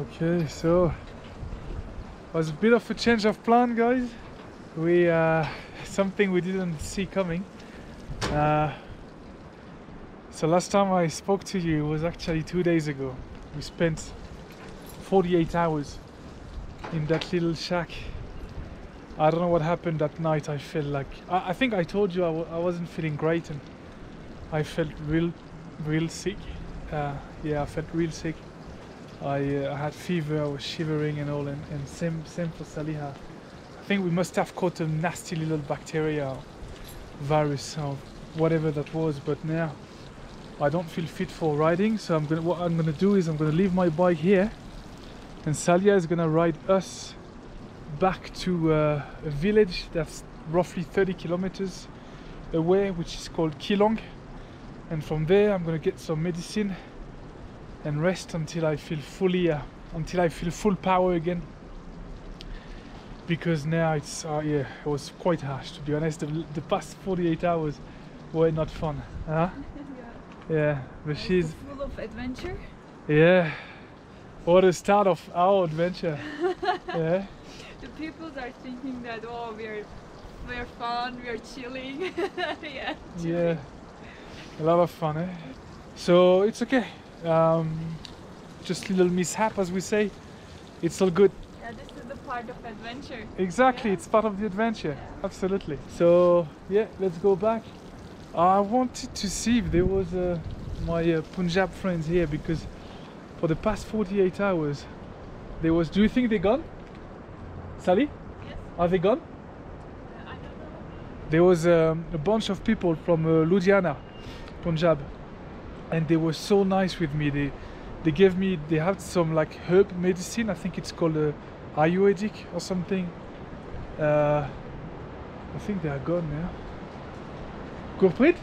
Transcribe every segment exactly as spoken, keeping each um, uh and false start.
Okay, so it was a bit of a change of plan, guys. We uh, something we didn't see coming. Uh, so last time I spoke to you was actually two days ago. We spent forty-eight hours in that little shack. I don't know what happened that night. I felt like I, I think I told you I, w I wasn't feeling great, and I felt real, real sick. Uh, yeah, I felt real sick. I uh, had fever, I was shivering and all, and, and same, same for Saliha. I think we must have caught a nasty little bacteria or virus or whatever that was, but now I don't feel fit for riding, so I'm gonna, what I'm going to do is I'm going to leave my bike here and Saliha is going to ride us back to uh, a village that's roughly thirty kilometers away, which is called Keylong, and from there I'm going to get some medicine and rest until I feel fully, uh, until I feel full power again. Because now it's, uh, yeah, it was quite harsh, to be honest. The, the past forty-eight hours were not fun, huh? Yeah. Yeah, but she's full of adventure. Yeah. What a start of our adventure. Yeah. The people are thinking that, oh, we're we're fun, we're chilling. Yeah. Chilling. Yeah. A lot of fun, eh? So it's okay. Um, just little mishap, as we say. It's all good. Yeah, this is the part of adventure. Exactly, yeah. It's part of the adventure. Yeah. Absolutely. So yeah, let's go back. I wanted to see if there was uh, my uh, Punjab friends here, because for the past forty-eight hours there was. Do you think they're gone, Sally? Yes. Are they gone? Uh, I don't know. There was um, a bunch of people from uh, Ludhiana, Punjab. And they were so nice with me. They, they gave me, they had some like herb medicine. I think it's called uh, Ayurvedic or something. Uh, I think they are gone now. Yeah? Gurpreet?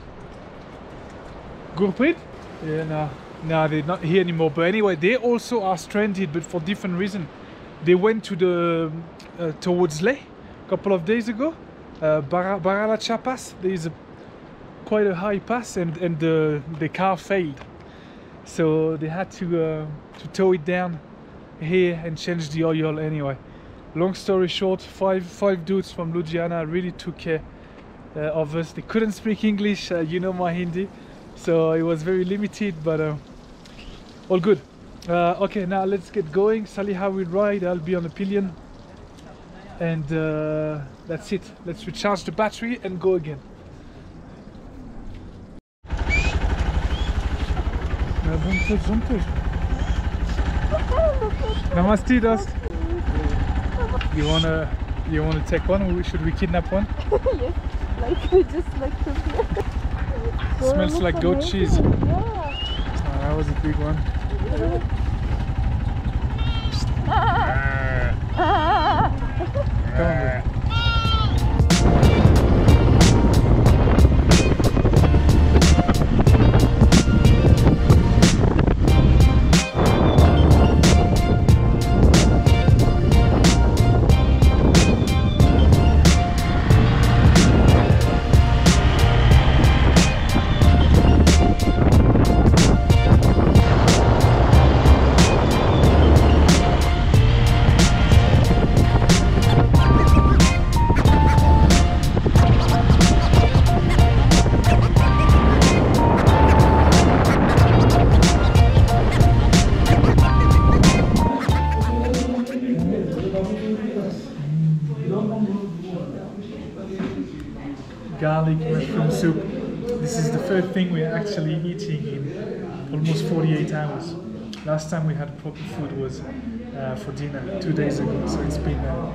Gurpreet? Yeah, no, no, they're not here anymore. But anyway, they also are stranded, but for different reason. They went to the uh, towards Leh a couple of days ago. Uh, Bar Baralacha Pass. There is a quite a high pass, and and the the car failed, so they had to uh, to tow it down here and change the oil. Anyway, long story short, five five dudes from Ludhiana really took care uh, of us. They couldn't speak English, uh, you know my Hindi, so it was very limited, but uh, all good. Uh, okay, now let's get going. Saliha will ride, I'll be on a pillion, and uh, that's it. Let's recharge the battery and go again. Namaste, Dust. You wanna, you wanna take one? Should we kidnap one? Yes, like we just like to. It smells like goat cheese. Yeah. Oh, that was a big one. Come on, dude. Soup. This is the third thing we're actually eating in almost forty-eight hours. Last time we had proper food was uh, for dinner two days ago, so it's been uh,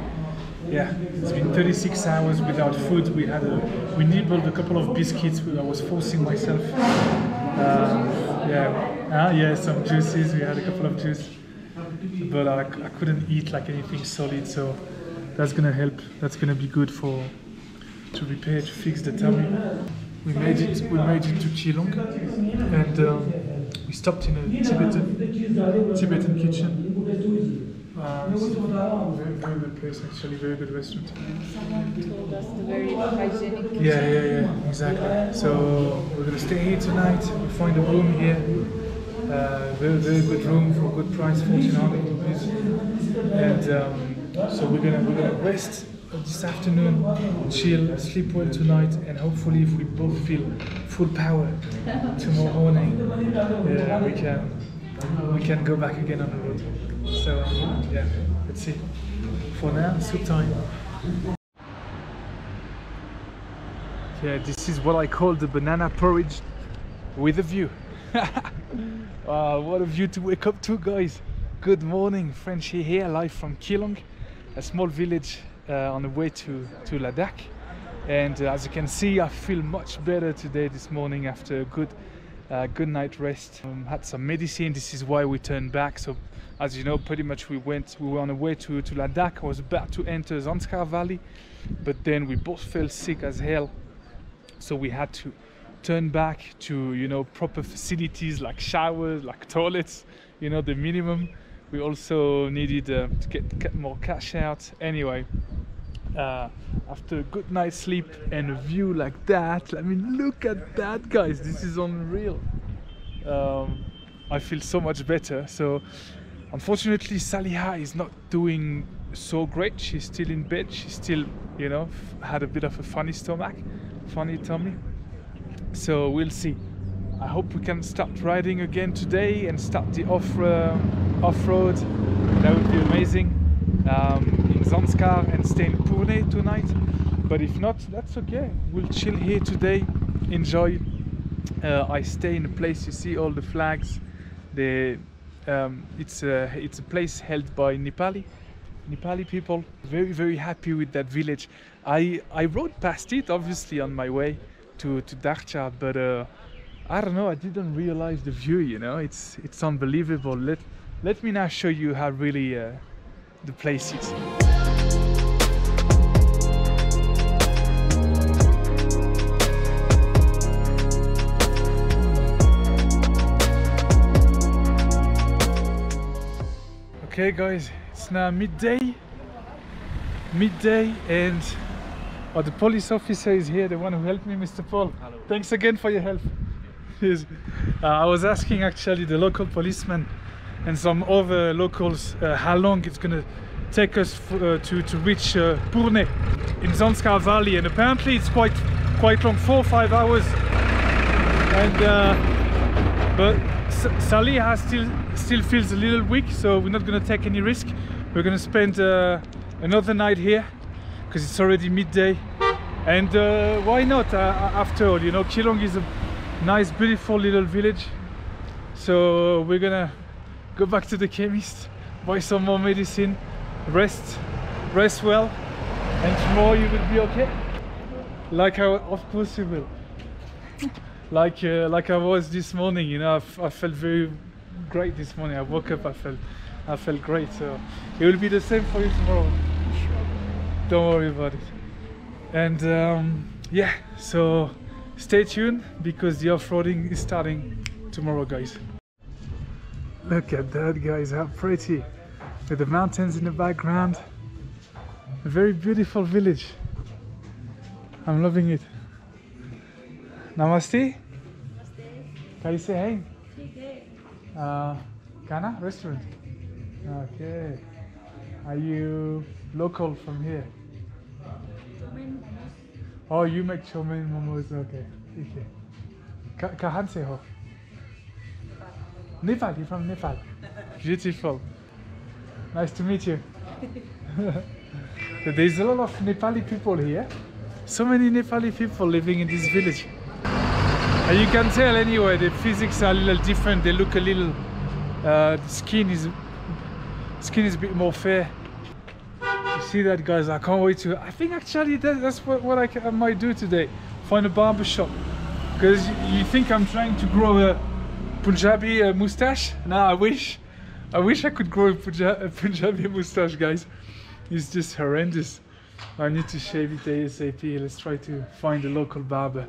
yeah, it's been thirty-six hours without food. We had a, we nibbled a couple of biscuits. I was forcing myself. Uh, yeah, ah, yeah, some juices. We had a couple of juice, but I, I couldn't eat like anything solid. So that's gonna help. That's gonna be good for. To repair, to fix the tummy. We made it. We made it to Keylong, and um, we stopped in a Tibetan Tibetan kitchen. Uh, very, very good place, actually. Very good restaurant. Someone told us the very hygienic kitchen. Yeah, yeah, yeah. Exactly. So we're gonna stay here tonight. We find a room here. Uh, uh, very, very good room for a good price, fourteen hundred rupees. And um, so we're gonna, we're gonna rest this afternoon, chill, sleep well tonight, and hopefully if we both feel full power tomorrow morning, yeah, we can we can go back again on the road. So yeah, let's see. For now, soup time. Yeah, this is what I call the banana porridge with a view. Wow, what a view to wake up to, guys. Good morning, Frenchie here, live from Keylong, a small village Uh, on the way to, to Ladakh. And uh, as you can see, I feel much better today this morning after a good uh, good night rest. Um, had some medicine. This is why we turned back. So as you know, pretty much we went we were on the way to, to Ladakh. I was about to enter Zanskar Valley, but then we both felt sick as hell, so we had to turn back to, you know, proper facilities like showers, like toilets, you know, the minimum. We also needed uh, to get, get more cash out. Anyway, uh, after a good night's sleep and a view like that, I mean, look at that, guys, this is unreal. Um, I feel so much better. So unfortunately, Saliha is not doing so great. She's still in bed. She still, you know, had a bit of a funny stomach, funny tummy. So we'll see. I hope we can start riding again today and start the off uh, off-road. That would be amazing, um, in Zanskar, and stay in Purne tonight. But if not, that's okay. We'll chill here today, enjoy. Uh, I stay in a place, you see all the flags. The um, it's a it's a place held by Nepali Nepali people. Very very happy with that village. I I rode past it obviously on my way to to Darcha, but. Uh, I don't know, I didn't realize the view, you know, it's it's unbelievable. Let, let me now show you how really uh, the place is. Okay guys, it's now midday, midday and oh, the police officer is here, the one who helped me, Mister Paul. Hello. Thanks again for your help. Uh, I was asking actually the local policeman and some other locals uh, how long it's gonna take us f uh, to to reach uh, Purne in Zanskar Valley, and apparently it's quite quite long, four or five hours. And uh, but S Saliha still still feels a little weak, so we're not gonna take any risk. We're gonna spend uh, another night here because it's already midday. And uh, why not? Uh, after all, you know, Keylong is a nice beautiful little village, so we're gonna go back to the chemist, buy some more medicine, rest rest well, and tomorrow you will be okay. Like I, of course you will. Like uh, like I was this morning, you know, I, I felt very great this morning. I woke up, I felt I felt great, so it will be the same for you tomorrow. Don't worry about it. And um, yeah, so stay tuned because the off-roading is starting tomorrow, guys. Look at that, guys, how pretty, with the mountains in the background. A very beautiful village. I'm loving it. Namaste. Namaste. Can you say hey? Uh, Kana restaurant. Okay. Are you local from here? Oh, you make chomen momos, okay. Okay. Kahan se ho? Nepal, you're from Nepal. Beautiful. Nice to meet you. There's a lot of Nepali people here. So many Nepali people living in this village. And you can tell anyway, the physics are a little different. They look a little... Uh, the skin is... Skin is a bit more fair. See that, guys, I can't wait to. I think actually that, that's what, what I, can, I might do today, find a barber shop, because you, you think I'm trying to grow a Punjabi uh, moustache. Now I wish I wish I could grow a, Punja, a Punjabi moustache, guys. It's just horrendous. I need to shave it ASAP. Let's try to find a local barber.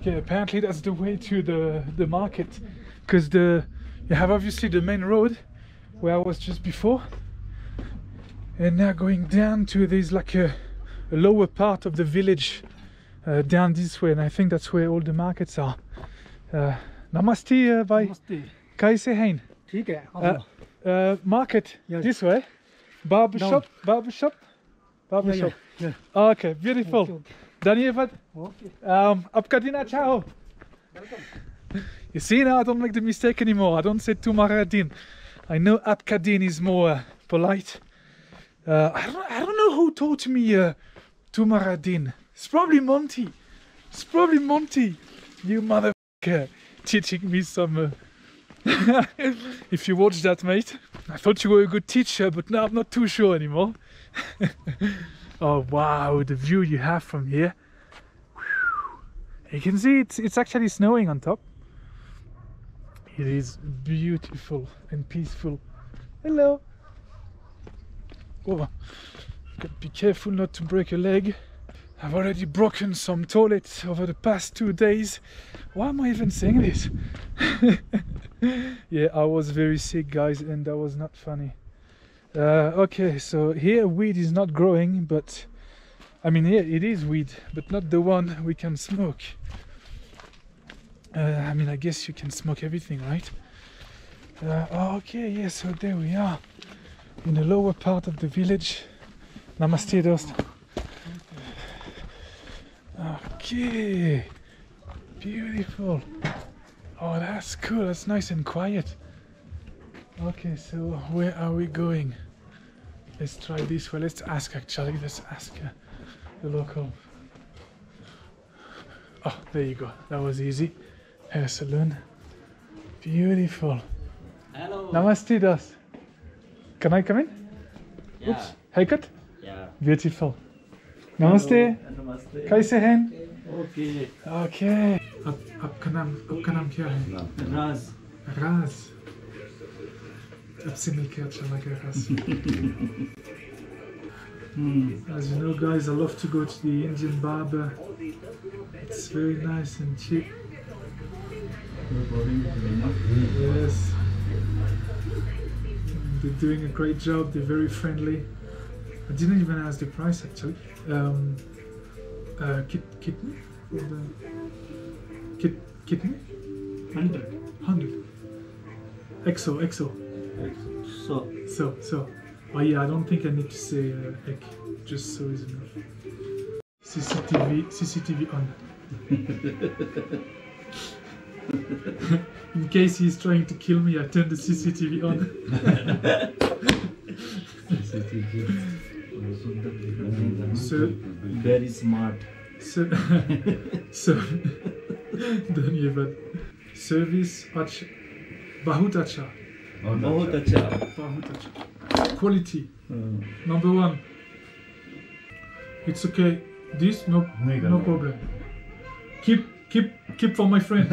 Okay, apparently that's the way to the, the market, because the you have obviously the main road where I was just before. And now going down to there's like a, a lower part of the village, uh, down this way, and I think that's where all the markets are. Uh, namaste, uh, bhai. Namaste. कैसे हैं? ठीक है। Market this way, barber shop, barber shop, barber shop. Okay, beautiful. धन्यवाद. आपका दिन अच्छा हो. You see now I don't make the mistake anymore. I don't say Tumara Din. I know Apka Din is more uh, polite. Uh, I, don't, I don't know who taught me uh, Tumara Din. It's probably Monty. It's probably Monty. You motherfucker teaching me some... Uh... If you watch that, mate. I thought you were a good teacher, but now I'm not too sure anymore. Oh wow, the view you have from here. You can see it's, it's actually snowing on top. It is beautiful and peaceful. Hello. Oh, be careful not to break a leg. I've already broken some toilets over the past two days. Why am I even saying this? Yeah, I was very sick, guys, and that was not funny. Uh, okay, so here weed is not growing, but I mean, yeah, it is weed, but not the one we can smoke. Uh, I mean, I guess you can smoke everything, right? Uh, okay, yeah, so there we are, in the lower part of the village. Namaste, dost. Okay, beautiful. Oh, that's cool, that's nice and quiet. Okay, so where are we going? Let's try this way, let's ask actually, let's ask. Uh, The local. Oh, there you go. That was easy. Hair salon. Beautiful. Hello. Namaste, Das. Can I come in? Yeah. Oops. Haircut? Yeah. Beautiful. Namaste. Hello. Namaste. Kaise hain? Okay. Okay. Ab, ab ka naam, ab ka naam kya hai? Raz. Raz. Ab se milke acha laga Raz. Mm. As you know, guys, I love to go to the Indian barber. It's very nice and cheap. Yes. They're doing a great job. They're very friendly. I didn't even ask the price actually. Um, uh, kit kitten? Kit kitten? Hundred. Hundred. Exo exo. So so so. Oh yeah, I don't think I need to say uh, ek, just so is enough. C C T V, C C T V on. In case he's trying to kill me, I turn the C C T V on. C C T V. So, very smart. So, so, don't even. Service, acha, bahut acha. Bahut acha. Bahut acha. Quality mm. number one. It's okay. This no Mega no problem. Keep keep keep for my friend.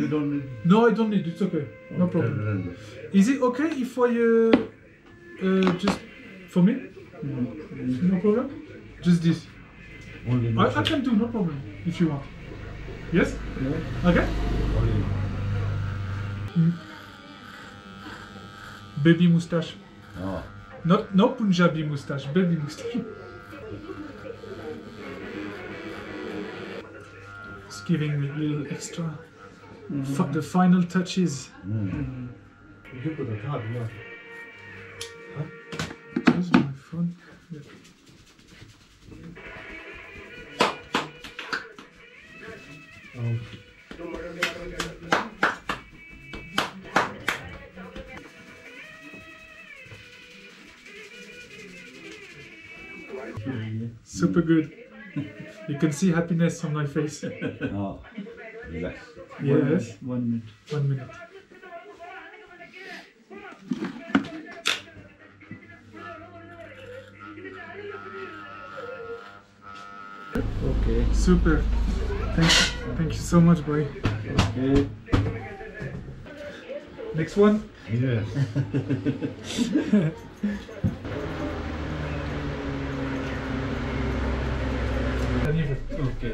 You don't need. No, I don't need. It's okay. No okay. problem. Is it okay if I uh, uh, just for me? Mm. No problem. Just this. Only I, I can do no problem if you want. Yes. Yeah. Okay. Only. Mm. Baby moustache. Oh. Not no Punjabi moustache, baby moustache. It's giving a little extra. Mm -hmm. Fuck the final touches. Mm. Mm. You put a card, yeah. Huh? Where's my phone? Yeah. Oh. Super good. You can see happiness on my face. Oh, relax. Yes. One minute. One minute. Okay. Super. Thank you. Thank you so much, boy. Okay. Next one? Yes. Okay.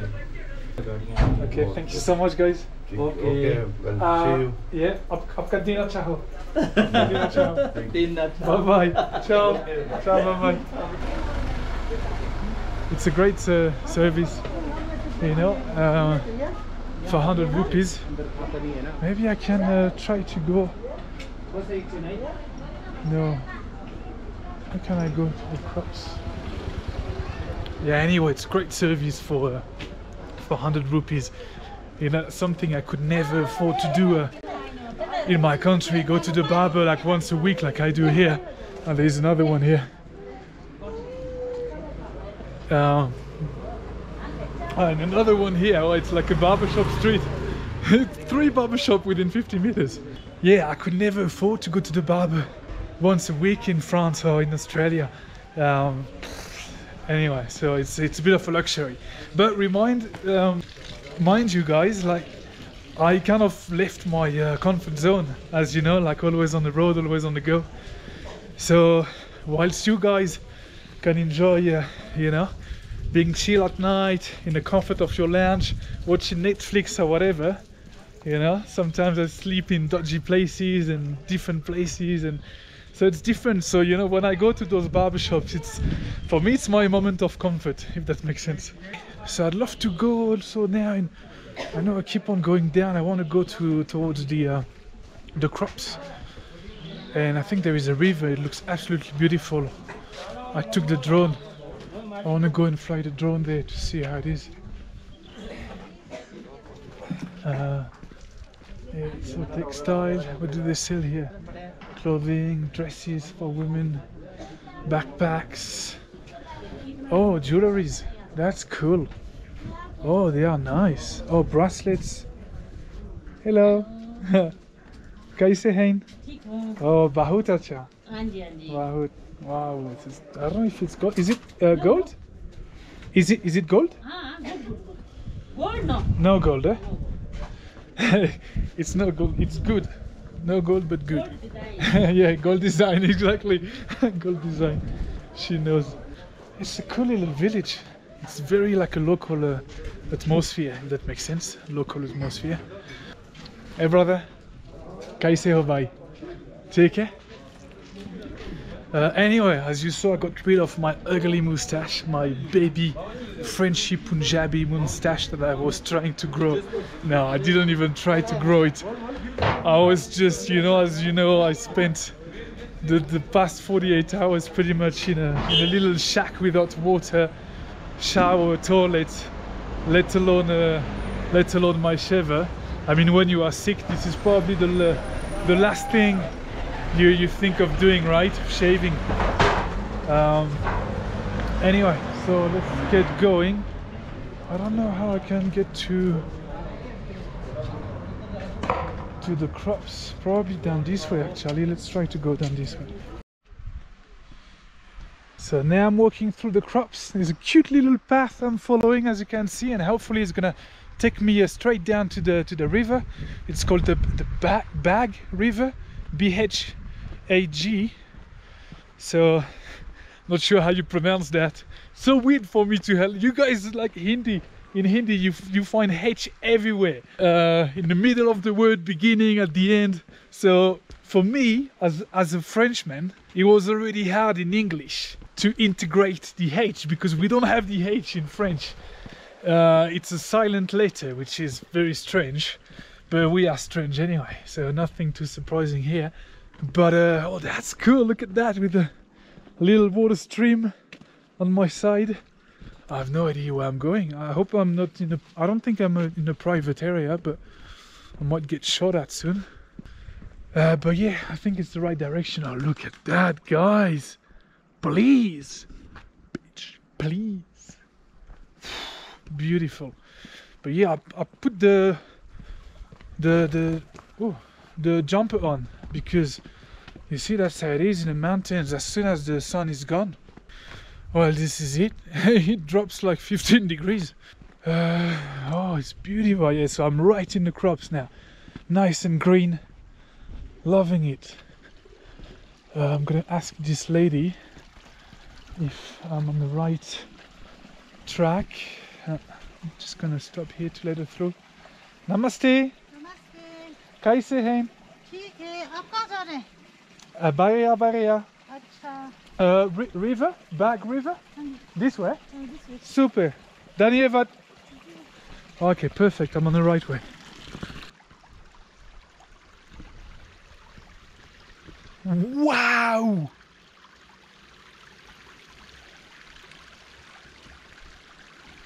Okay, thank you so much, guys. Okay. Okay. Uh, see you. Yeah, आपका दिन अच्छा हो. दिन अच्छा हो. दिन अच्छा. Bye bye. Ciao. Ciao. Bye bye. It's a great uh, service, you know. Uh, for one hundred rupees. Maybe I can uh, try to go. No. How can I go to the crops? Yeah, anyway, it's great service for uh, for one hundred rupees. You know, something I could never afford to do uh, in my country. Go to the barber like once a week like I do here. And there's another one here. Um, and another one here. Oh, it's like a barbershop street. Three barbershops within fifty meters. Yeah, I could never afford to go to the barber once a week in France or in Australia. Um, anyway, so it's it's a bit of a luxury. But remind um, mind you guys, like I kind of left my uh, comfort zone, as you know, like always on the road, always on the go. So whilst you guys can enjoy, uh, you know, being chill at night in the comfort of your lounge, watching Netflix or whatever, you know, sometimes I sleep in dodgy places and different places, and so it's different. So, you know, when I go to those barbershops, it's, for me, it's my moment of comfort, if that makes sense. So I'd love to go also now, and I know I keep on going down. I want to go to towards the uh, the crops, and I think there is a river. It looks absolutely beautiful. I took the drone. I want to go and fly the drone there to see how it is. Uh, yeah, so textile, what do they sell here? Clothing, dresses for women, backpacks. Oh, jewelries, that's cool. Oh, they are nice. Oh, bracelets. Hello. Can you say hein? Oh, bahut acha. Bahut. Wow, is, I don't know if it's gold. Is it uh, gold? Is it is it gold? Ah, gold, no. No gold, eh? It's no gold. It's good. No gold, but good. Gold design. Yeah, gold design, exactly. Gold design. She knows. It's a cool little village. It's very like a local uh, atmosphere. If that makes sense. Local atmosphere. Hey, brother. Kaise ho bhai? Take care. Uh, anyway, as you saw, I got rid of my ugly moustache, my baby Frenchy Punjabi moustache that I was trying to grow. No, I didn't even try to grow it. I was just, you know, as you know, I spent the, the past forty-eight hours pretty much in a, in a little shack without water, shower, toilet, let alone uh, let alone my shaver. I mean, when you are sick, this is probably the, the last thing You, you think of doing, right? Shaving. Um, anyway, so let's get going. I don't know how I can get to to the crops. Probably down this way, actually. Let's try to go down this way. So now I'm walking through the crops. There's a cute little path I'm following, as you can see, and hopefully it's gonna take me uh, straight down to the to the river. It's called the the Bhag, Bhag River. B H A G. So not sure how you pronounce that. So weird for me to help you guys. Like Hindi, in Hindi you you find H everywhere, uh, in the middle of the word, beginning, at the end. So for me, as as a Frenchman, it was already hard in English to integrate the H, because we don't have the H in French. Uh, it's a silent letter, which is very strange. But we are strange anyway, so nothing too surprising here. But uh, oh, that's cool! Look at that, with a little water stream on my side. I have no idea where I'm going. I hope I'm not in a. I don't think I'm a, in a private area, but I might get shot at soon. Uh, but yeah, I think it's the right direction. Oh, look at that, guys! Please, bitch, please. Beautiful. But yeah, I, I put the. the the oh, the jumper on, because you see, that's how it is in the mountains. As soon as the sun is gone, well, this is it. It drops like fifteen degrees. Uh, oh, it's beautiful. Yeah, so I'm right in the crops now, nice and green, loving it. uh, I'm gonna ask this lady if I'm on the right track. uh, I'm just gonna stop here to let her through. Namaste. कैसे हैं? ठीक है, आप कहाँ जा रहे हैं? बारिया बारिया. अच्छा. River, Bhag River. This way. Super. धन्यवाद. Okay, perfect, I'm on the right way. Wow!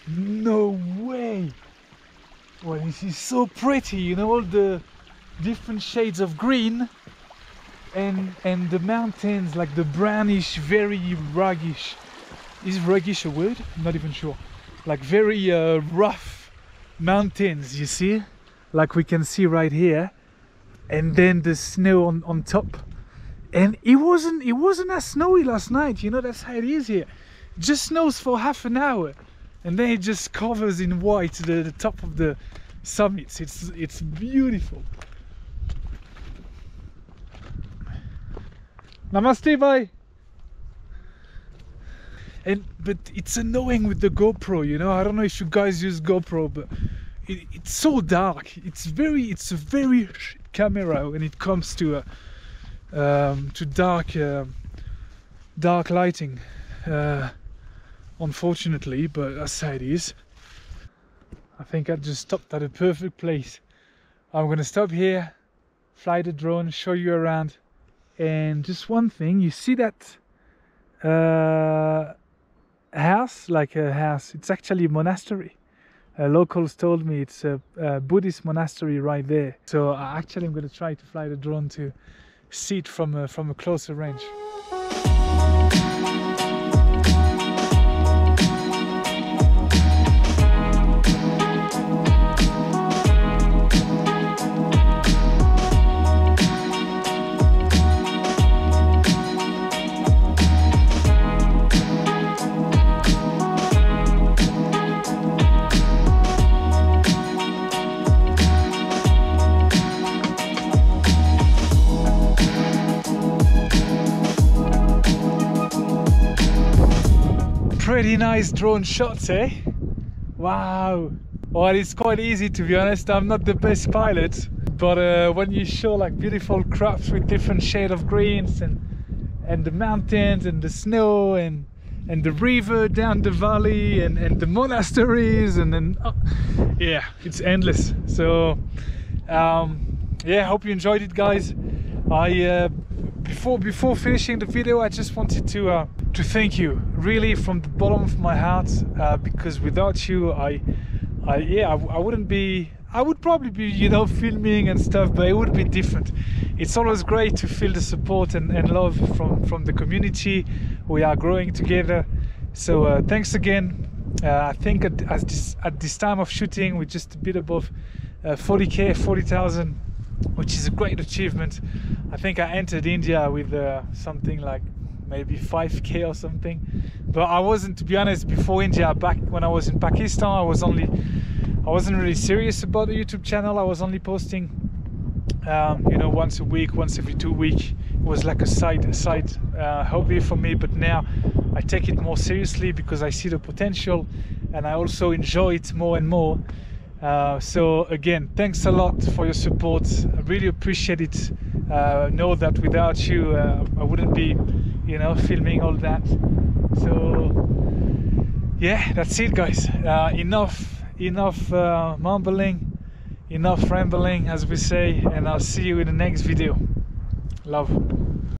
No way! Well, this is so pretty, you know, all the different shades of green and and the mountains, like the brownish, very ruggish. Is ruggish a word? I'm not even sure. Like very uh, rough mountains, you see? Like we can see right here. And then the snow on, on top. And it wasn't, it wasn't as snowy last night, you know, that's how it is here. It just snows for half an hour. And then it just covers in white the, the top of the summits. It's, it's beautiful. Namaste, bye. And but it's annoying with the GoPro, you know. I don't know if you guys use GoPro, but it, it's so dark. It's very, it's a very shit camera when it comes to uh, um, to dark, uh, dark lighting. Uh, Unfortunately, but that's how it is. I think I just stopped at a perfect place. I'm gonna stop here, fly the drone, show you around. And just one thing, you see that uh, house, like a house, it's actually a monastery. Uh, locals told me it's a, a Buddhist monastery right there. So I actually am gonna try to fly the drone to see it from a, from a closer range. Pretty nice drone shots, eh? Wow! Well, it's quite easy, to be honest. I'm not the best pilot, but uh, when you show like beautiful crops with different shade of greens and and the mountains and the snow and and the river down the valley and and the monasteries and then oh, yeah, it's endless. So um, yeah, hope you enjoyed it, guys. I uh, before before finishing the video, I just wanted to. Uh, to thank you really from the bottom of my heart, uh, because without you I I yeah I, I wouldn't be I would probably be, you know, filming and stuff, but it would be different. It's always great to feel the support and, and love from from the community. We are growing together, so uh, thanks again. uh, I think at, at, this, at this time of shooting we're just a bit above uh, forty K, forty thousand, which is a great achievement. I think I entered India with uh, something like maybe five K or something, but I wasn't, to be honest, before India. Back when I was in Pakistan, I was only, I wasn't really serious about the YouTube channel. I was only posting, um, you know, once a week, once every two weeks. It was like a side, a side uh, hobby for me. But now I take it more seriously because I see the potential, and I also enjoy it more and more. Uh, so again, thanks a lot for your support. I really appreciate it. Uh, know that without you, uh, I wouldn't be, you know, filming all that. So yeah, that's it, guys. Uh, enough enough uh, mumbling, enough rambling, as we say, and I'll see you in the next video. Love.